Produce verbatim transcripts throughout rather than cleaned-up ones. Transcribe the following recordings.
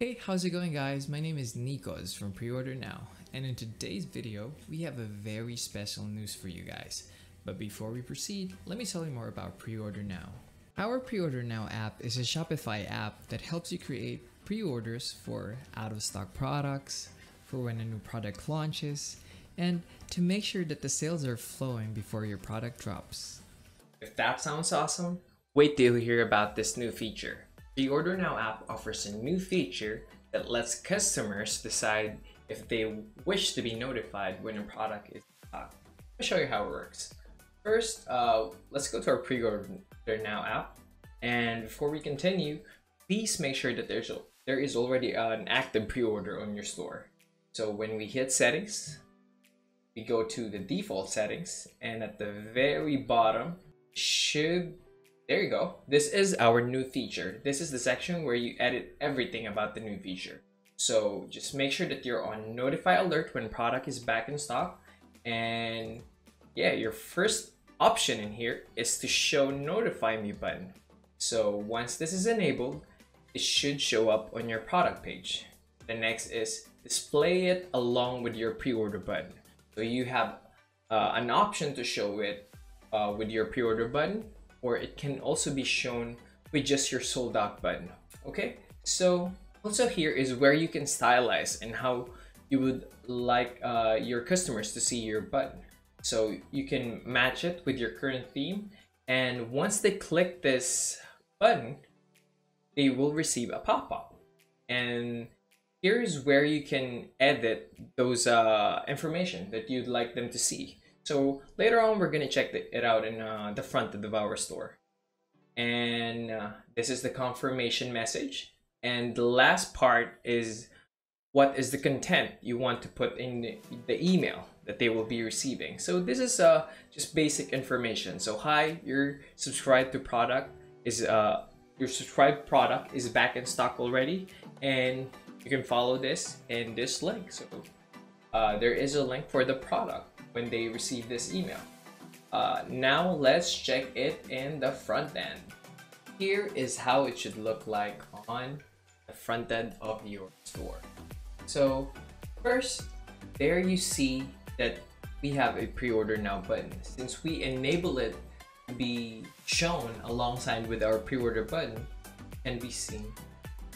Hey, how's it going guys? My name is Nikos from Preorder Now, and in today's video, we have a very special news for you guys. But before we proceed, let me tell you more about Preorder Now. Our Preorder Now app is a Shopify app that helps you create pre-orders for out-of-stock products, for when a new product launches, and to make sure that the sales are flowing before your product drops. If that sounds awesome, wait till you hear about this new feature. The Preorder Now app offers a new feature that lets customers decide if they wish to be notified when a product is out. I'll show you how it works. First, uh, let's go to our Preorder Now app. And before we continue, please make sure that there's a, there is already an active pre-order on your store. So when we hit settings, we go to the default settings, and at the very bottom should There you go. This is our new feature. This is the section where you edit everything about the new feature. So just make sure that you're on notify alert when product is back in stock. And yeah, your first option in here is to show notify me button. So once this is enabled, it should show up on your product page. The next is display it along with your pre-order button. So you have uh, an option to show it uh, with your pre-order button, or it can also be shown with just your sold out button. Okay, so also here is where you can stylize and how you would like uh, your customers to see your button. So you can match it with your current theme, and once they click this button, they will receive a pop-up. And here is where you can edit those uh, information that you'd like them to see. So later on, we're going to check the, it out in uh, the front of our store. And uh, this is the confirmation message. And the last part is what is the content you want to put in the, the email that they will be receiving. So this is uh, just basic information. So hi, your subscribed to product is uh, your subscribed product is back in stock already, and you can follow this in this link. So uh, there is a link for the product when they receive this email. Uh, now let's check it in the front end. Here is how it should look like on the front end of your store. So first, there you see that we have a Preorder Now button. Since we enable it to be shown alongside with our Preorder button, it can be seen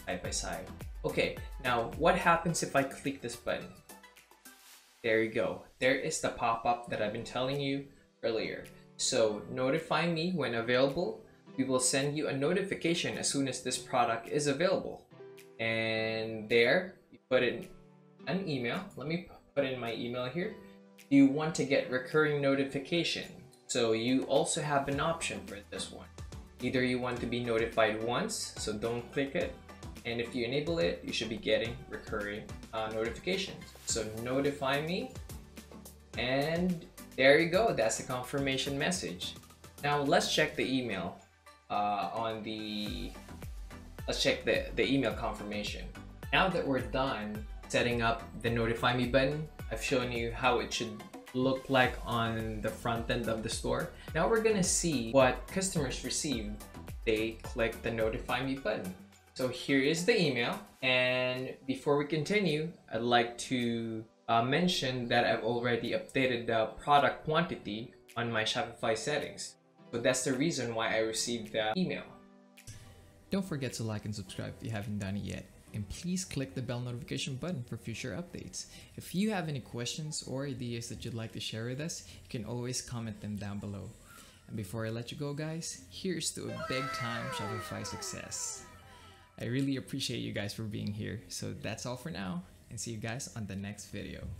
side by side. Okay, now what happens if I click this button? There you go. There is the pop-up that I've been telling you earlier. So notify me when available. We will send you a notification as soon as this product is available. And there, you put in an email. Let me put in my email here. You want to get recurring notification. So you also have an option for this one. Either you want to be notified once, so don't click it. And if you enable it, you should be getting recurring uh, notifications. So notify me, and there you go. That's the confirmation message. Now let's check the email uh, on the, let's check the, the email confirmation. Now that we're done setting up the notify me button, I've shown you how it should look like on the front end of the store. Now we're gonna see what customers receive if they click the notify me button. So here is the email, and before we continue, I'd like to uh, mention that I've already updated the product quantity on my Shopify settings. So that's the reason why I received the email. Don't forget to like and subscribe if you haven't done it yet, and please click the bell notification button for future updates. If you have any questions or ideas that you'd like to share with us, you can always comment them down below. And before I let you go guys, here's to a big time Shopify success. I really appreciate you guys for being here. So that's all for now, and see you guys on the next video.